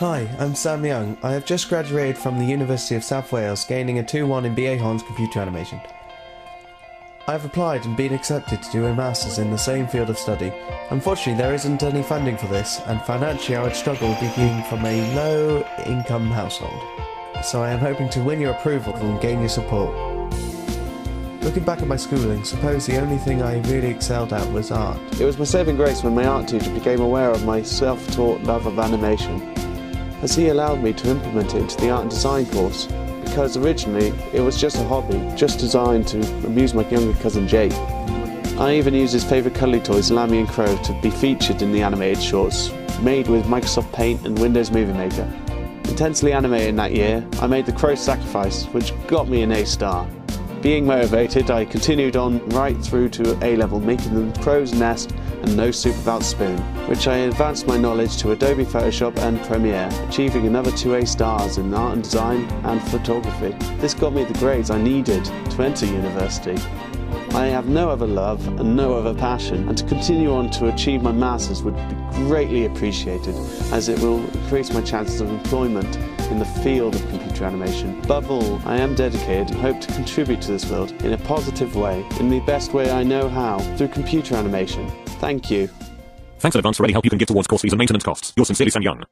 Hi, I'm Sam Young. I have just graduated from the University of South Wales, gaining a 2:1 in BA Hons Computer Animation. I have applied and been accepted to do a Masters in the same field of study. Unfortunately, there isn't any funding for this, and financially I would struggle being from a low-income household. So I am hoping to win your approval and gain your support. Looking back at my schooling, suppose the only thing I really excelled at was art. It was my saving grace when my art teacher became aware of my self-taught love of animation, as he allowed me to implement it into the art and design course, because originally it was just a hobby, just designed to amuse my younger cousin Jake. I even used his favourite cuddly toys, Lammy and Crow, to be featured in the animated shorts, made with Microsoft Paint and Windows Movie Maker. Intensely animated that year, I made the Crow Sacrifice, which got me an A-star. Being motivated, I continued on right through to A-level, making the Crow's Nest and No Soup Without Spoon, which I advanced my knowledge to Adobe Photoshop and Premiere, achieving another 2 A-stars in art and design and photography. This got me the grades I needed to enter university. I have no other love and no other passion, and to continue on to achieve my Masters would be greatly appreciated, as it will increase my chances of employment in the field of computer animation. Above all, I am dedicated and hope to contribute to this world in a positive way, in the best way I know how, through computer animation. Thank you. Thanks in advance for any help you can give towards course fees and maintenance costs. Yours sincerely, Sam Young.